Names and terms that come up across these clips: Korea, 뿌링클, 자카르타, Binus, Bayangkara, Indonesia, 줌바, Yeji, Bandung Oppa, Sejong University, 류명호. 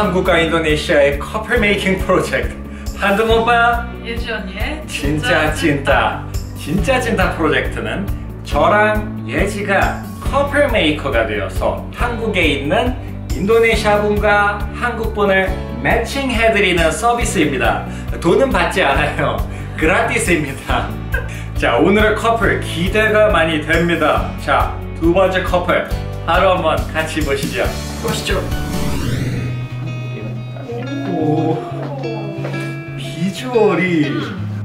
한국과 인도네시아의 커플 메이킹 프로젝트 반둥 오빠 예지 언니의 진짜 찐따 진짜 찐따 프로젝트는 저랑 예지가 커플 메이커가 되어서 한국에 있는 인도네시아 분과 한국 분을 매칭해드리는 서비스입니다. 돈은 받지 않아요. 그라티스입니다. 자, 오늘의 커플 기대가 많이 됩니다. 자, 두 번째 커플 바로 한번 같이 보시죠. 보시죠. 오, 비주얼이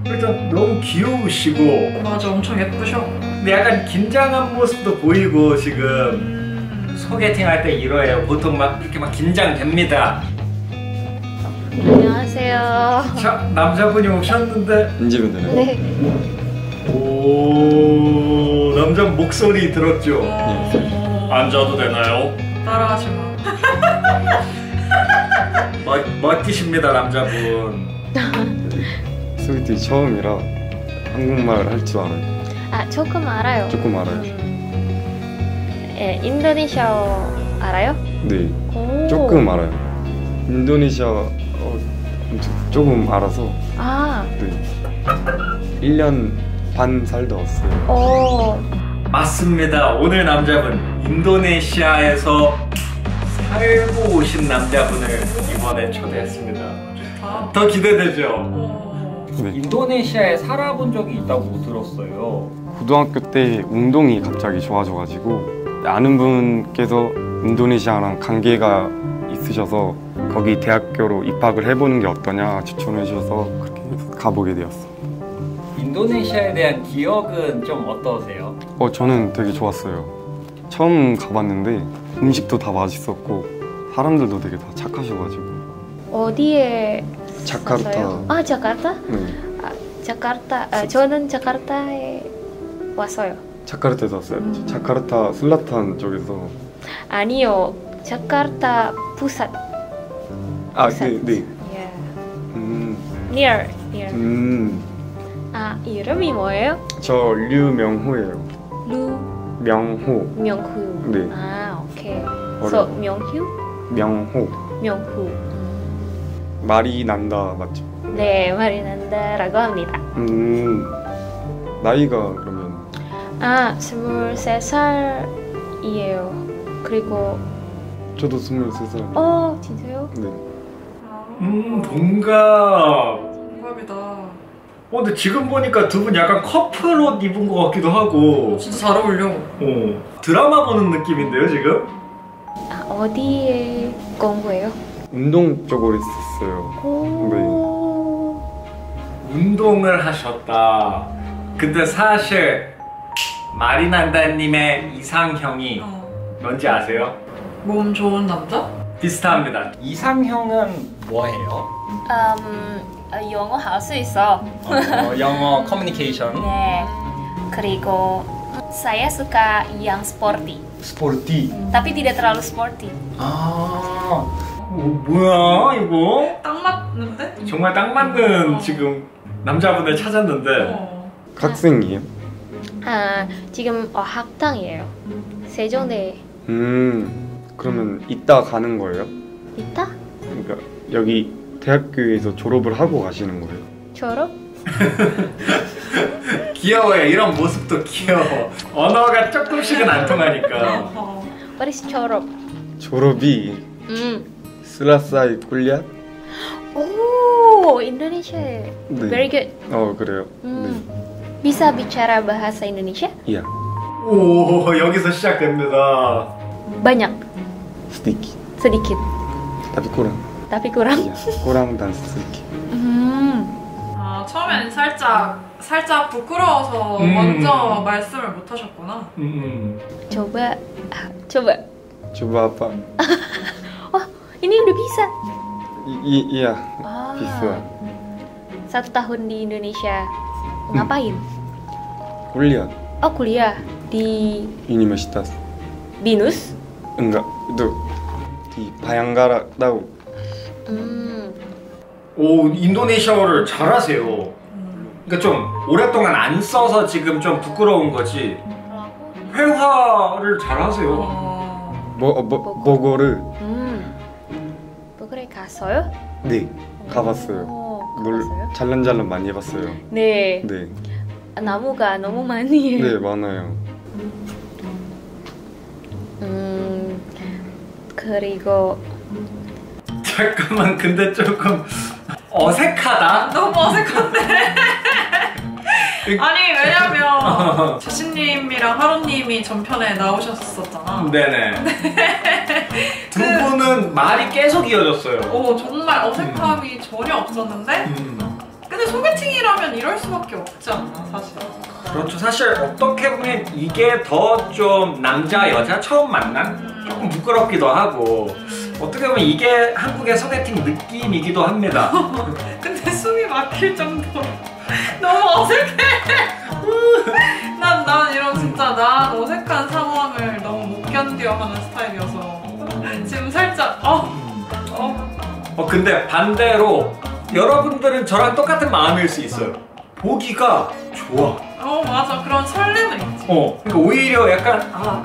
일단 너무 귀여우시고 맞아, 엄청 예쁘셔. 근데 약간 긴장한 모습도 보이고 지금 소개팅 할 때 이러해요. 보통 막 이렇게 막 긴장됩니다. 안녕하세요. 자, 남자분이 오셨는데 인지분들은? 네. 오, 남자 목소리 들었죠? 네. 앉아도 되나요? 따라하지 마. 멋지십니다, 남자분. 소개팅 처음이라 한국말 할 줄 알아요? 아, 조금 알아요. 조금 알아요. 예, 인도네시아어 알아요? 네. 조금 알아요. 인도네시아어 조금 알아서. 아. 네. 1년 반 살다 왔어요. 오. 맞습니다. 오늘 남자분 인도네시아에서 살고 오신 남자분을 이번에 초대했습니다. 아. 더 기대되죠? 네. 인도네시아에 살아본 적이 있다고 들었어요. 고등학교 때 운동이 갑자기 좋아져가지고 아는 분께서 인도네시아랑 관계가 있으셔서 거기 대학교로 입학을 해보는 게 어떠냐 추천해주셔서 그렇게 가보게 되었습니다. 인도네시아에 대한 기억은 좀 어떠세요? 저는 되게 좋았어요. 처음 가봤는데 음식도 다 맛있었고 사람들도 되게 다 착하셔가지고. 어디에? 자카르타. 왔어요? 아, 자카르타? 네. 아, 자카르타. 아, 저는 자카르타에 왔어요. 자카르타에서 왔어요? 자카르타 슬라탄 쪽에서. 아니요, 자카르타 부산. 아, 네, 네. Yeah. Near. 아, 이름이 뭐예요? 저 류명호예요. 명호. 네. 아, 오케이. 그래서 명호. 말이 난다 맞죠? 네, 말이 난다라고 합니다. 나이가 그러면? 아, 23살이에요. 그리고 저도 23살. 어, 진짜요? 네. 동갑이다. 근데 지금 보니까 두 분 약간 커플 옷 입은 것 같기도 하고 진짜 잘 어울려. 드라마 보는 느낌인데요 지금? 아, 어디에 공부해요? 운동 쪽으로 했었어요. 오. 네. 운동을 하셨다. 근데 사실 말이 난다님의 이상형이 뭔지 아세요? 몸 좋은 남자? 비슷합니다. 이상형은 뭐예요? 영어 할 수 있어. 영어 커뮤니케이션. 네. 그리고 saya suka yang sporty. Sporty. Tapi tidak terlalu sporty. 아, 뭐야 이거? 딱 맞는데? 정말 딱 맞는 지금 남자분을 찾았는데. 학생이에요? 아, 지금 학당이에요. 세종대. 그러면 이따 가는 거예요? 이따? 그러니까 여기. 대학교에서 졸업을 하고 가시는 거예요? 졸업? 귀여워요. 이런 모습도 귀여워. 언어가 조금씩은 안 통하니까. What is 졸업? 졸업이 슬라사이 꿀리앗? 오, 인도네시아에. 네. Very good. 그래요. 네. Bisa bicara bahasa Indonesia? Yeah. 오, 여기서 시작됩니다. banyak. sedikit. tapi kurang. 고랑 단스 이렇게. 아, 처음엔 살짝 부끄러워서 먼저 말씀을 못 하셨구나. coba apa? 와, ini udah bisa. Iya, bisa. Satu tahun di Indonesia ngapain? Kuliah. Oh, kuliah di Universitas. Binus? Enggak, itu di Bayangkara tahu. 오, 인도네시아어를 잘하세요. 그러니까 좀 오랫동안 안 써서 지금 좀 부끄러운 거지. 회화를 잘하세요. 보고를 거기에 가서요? 네, 가봤어요. 물 잘란잘란 많이 해봤어요. 네. 네. 나무가 너무 많이. 네, 많아요. 그리고 잠깐만, 근데 조금 어색하다. 너무 어색한데. 아니 왜냐면 자신님이랑 하루님이 전편에 나오셨었잖아. 네네. 두 분은 말이 계속 이어졌어요. 오, 정말 어색함이 전혀 없었는데 근데 소개팅이라면 이럴 수밖에 없지 않나 사실. 그렇죠. 사실 어떻게 보면 이게 더 좀 남자 여자 처음 만난? 조금 부끄럽기도 하고 어떻게 보면 이게 한국의 소개팅 느낌이기도 합니다. 근데 숨이 막힐 정도. 너무 어색해. 난 이런 진짜 난 어색한 상황을 너무 못 견뎌하는 스타일이어서 지금 살짝 근데 반대로 여러분들은 저랑 똑같은 마음일 수 있어요. 보기가 좋아. 맞아, 그런 설렘은 있지. 그러니까 오히려 약간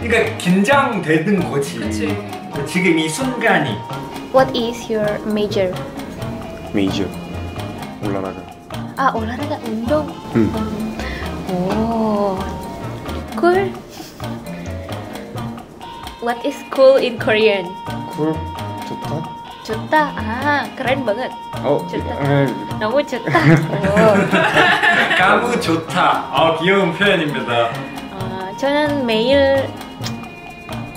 그러니까 긴장되는 거지. 그치. 지금 이 순간이. What is your major? Major. 올라라가. 아, 올라라가 운동? 응. 오. Cool. What is cool in Korean? Cool. 좋다. 좋다. 아, keren banget. 좋다. 너무 좋다. 너무 좋다. 귀여운 표현입니다. 저는 매일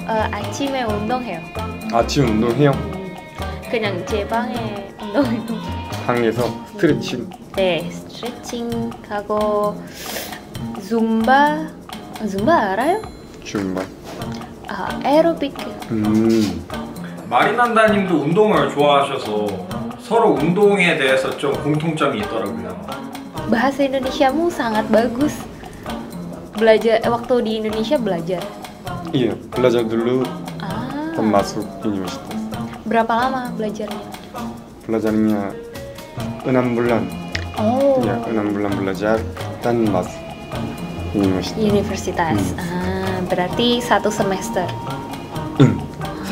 아침에 운동해요. 아침 운동해요? 그냥 제 방에 운동해요. 방에서 스트레칭? 네, 스트레칭 하고 줌바. 줌바 알아요? 줌바. 에어로빅. 마리난다님도 운동을 좋아하셔서 서로 운동에 대해서 좀 공통점이 있더라고요. bahasa Indonesiamu sangat bagus. belajar waktu di Indonesia belajar. Iya, belajar dulu. Termasuk universitas. Berapa lama belajarnya? Belajarnya 6 bulan. Ya, 6 bulan belajar dan masuk universitas. Berarti 1 semester.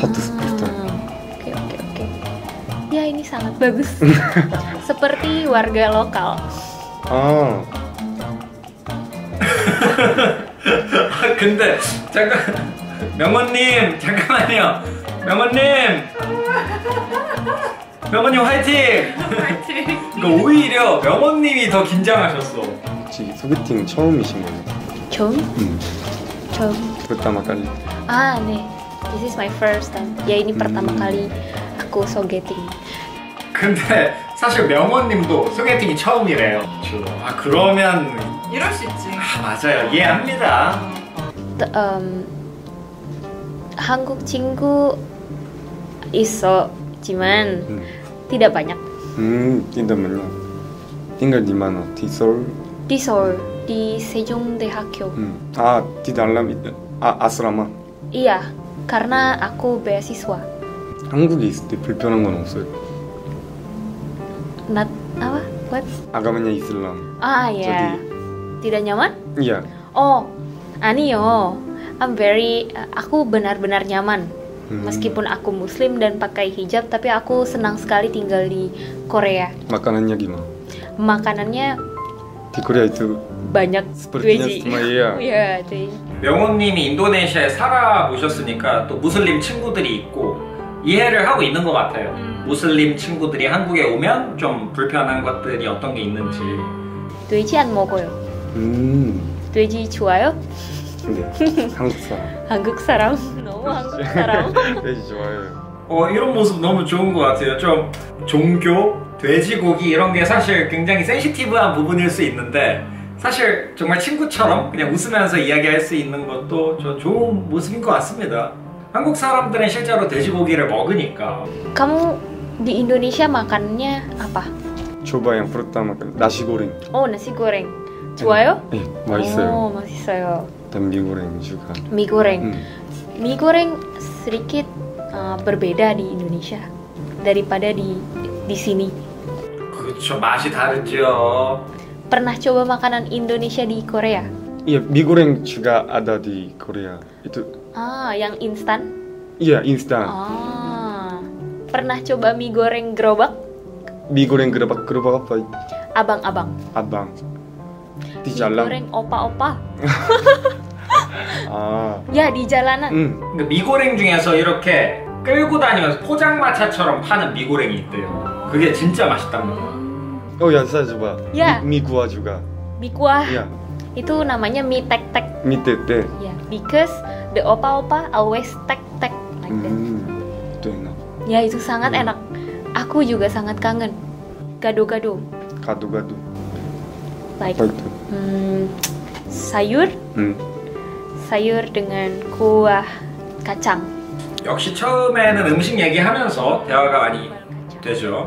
1 semester. Oke. Ya, ini sangat bagus. Seperti warga lokal. 근데 잠깐 명원님 화이팅! 화이팅! 그러니까 오히려 명원님이 더 긴장하셨어. 혹시 소개팅 처음이신 거예요? 처음? 처음. pertama kali. 아, 네. This is my first time. 야, ini pertama kali aku sogeting. 근데 사실 명원님도 소개팅이 처음이래요. 그러면 이럴 수 있지. 맞아요. 이해합니다. 한국 친구 있었지만 tidak banyak. tidak banyak. tinggal di mana? Di Seoul. Di Seoul, di Sejongdaehakkyo. Di dalam asrama. Iya, karena aku beasiswa. 한국에 있을 때 불편한 건 없어요? What? 아가만야 이슬람. Yeah. 저기 tidak nyaman? Iya. Ayo. Aku benar-benar nyaman. Meskipun aku muslim dan pakai hijab, tapi aku senang sekali tinggal di Korea. Makanannya gimana? Makanannya di Korea itu banyak seperti Iya. Iya, deh. 명원님이 인도네시아에 살아보셨으니까 또 무슬림 친구들이 있고 이해를 하고 있는 것 같아요. 무슬림 친구들이 한국에 오면 좀 불편한 것들이 어떤 게 있는지. 돼지 안 먹어요. 돼지 좋아요? 네, 한국 사람. 한국 사람? 너무 한국 사람. 돼지 좋아요. 이런 모습 너무 좋은 것 같아요. 좀 종교, 돼지고기 이런 게 사실 굉장히 센시티브한 부분일 수 있는데 사실 정말 친구처럼 그냥 웃으면서 이야기할 수 있는 것도 저 좋은 모습인 것 같습니다. 한국 사람들은 실제로 돼지고기를 먹으니까. Kamu di Indonesia makannya apa? Coba yang pertama nasi goreng. nasi goreng. 좋아요? 네, 맛있어요. 맛있어요. 일단 미고랭 juga. 미고랭. 미고랭 sedikit berbeda di Indonesia daripada di sini. 그렇죠, 맛이 다르죠. pernah coba makanan Indonesia di Korea? Iya, 미고랭 juga ada di Korea. Itu. Yang instan? Iya, instan. Pernah coba mie goreng gerobak? Mie goreng gerobak, gerobak apa? Abang-abang. Abang. Di jalan. Mie goreng opa-opa. 아. 야, 네 jalanan. 그 미고랭 중에서 이렇게 끌고 다니면서 포장마차처럼 파는 미고랭이 있대요. 그게 진짜 맛있단 말이야. Oh, ya, saya coba. Ya. Mie kuah juga. Mie kuah. Ya. Itu namanya mie tek-tek. Mie tek-tek. Ya, because the opa-opa always tek-tek like that. Itu enak. Ya, itu sangat enak. Aku juga sangat kangen. Gado-gado. Gado-gado. Like. Sayur. sayur dengan kuah kacang. 역시 처음에는 음식 얘기하면서 대화가 많이 되죠.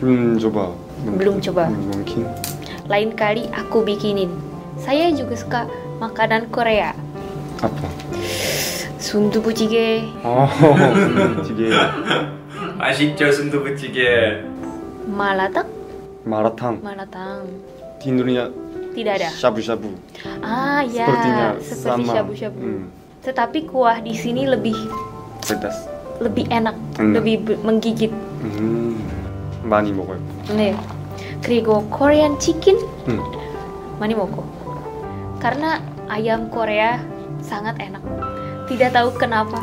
Belum coba. Belum coba. Mungkin. Lain kali aku bikinin. Saya juga suka makanan Korea. Apa? 순두부찌개. 아, 순두부찌개. 맛있죠, 순두부찌개. 마라탕? 마라탕. 마라탕. Di Indonesia tidak ada. Shabu-shabu. Ah ya, seperti shabu-shabu. Tetapi kuah di sini lebih pedas. Lebih enak, lebih menggigit. 많이 먹어요. 네. 그리고 Korean chicken 많이 먹고. Karena ayam Korea sangat enak. Tidak tahu kenapa.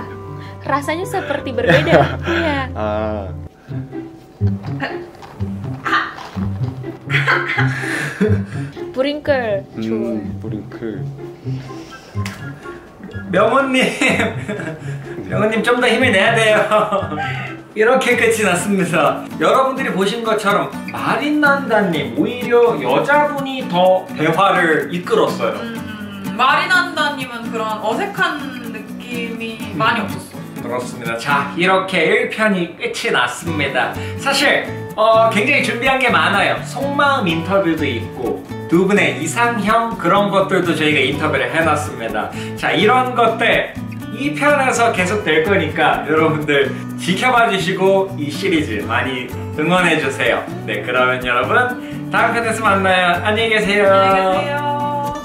Rasanya seperti berbeda. Iya. Ah. 뿌링클 좋아요. 뿌링클. 명호님 좀 더 힘을 내야 돼요. 이렇게 끝이 났습니다. 여러분들이 보신 것처럼 마린난다님 오히려 여자분이 더 대화를 이끌었어요. 마린난다님은 그런 어색한 느낌이 많이 없었어. 그렇습니다. 자, 이렇게 1편이 끝이 났습니다. 사실 굉장히 준비한 게 많아요. 속마음 인터뷰도 있고 두 분의 이상형 그런 것들도 저희가 인터뷰를 해놨습니다. 자, 이런 것들 2편에서 계속 될 거니까 여러분들 지켜봐 주시고 이 시리즈 많이 응원해 주세요. 네, 그러면 여러분 다음 편에서 만나요. 안녕히 계세요. 안녕히 계세요.